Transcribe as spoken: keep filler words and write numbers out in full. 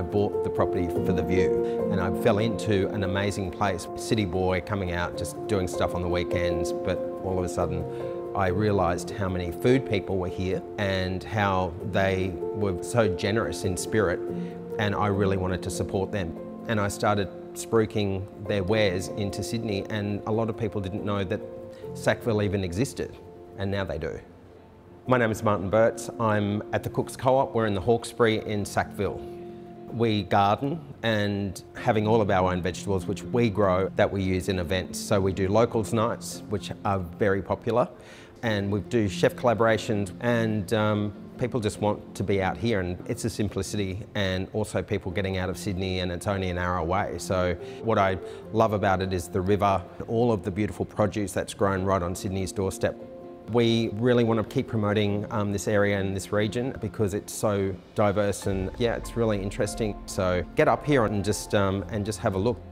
I bought the property for the view, and I fell into an amazing place. City boy coming out, just doing stuff on the weekends, but all of a sudden I realised how many food people were here and how they were so generous in spirit, and I really wanted to support them. And I started spruiking their wares into Sydney, and a lot of people didn't know that Sackville even existed, and now they do. My name is Martin Boetz. I'm at the Cooks Co-op. We're in the Hawkesbury in Sackville. We garden, and having all of our own vegetables which we grow that we use in events. So we do locals nights, which are very popular, and we do chef collaborations, and um, people just want to be out here, and it's a simplicity, and also people getting out of Sydney, and it's only an hour away. So what I love about it is the river, all of the beautiful produce that's grown right on Sydney's doorstep. We really want to keep promoting um, this area and this region because it's so diverse, and yeah, it's really interesting. So get up here and just, um, and just have a look.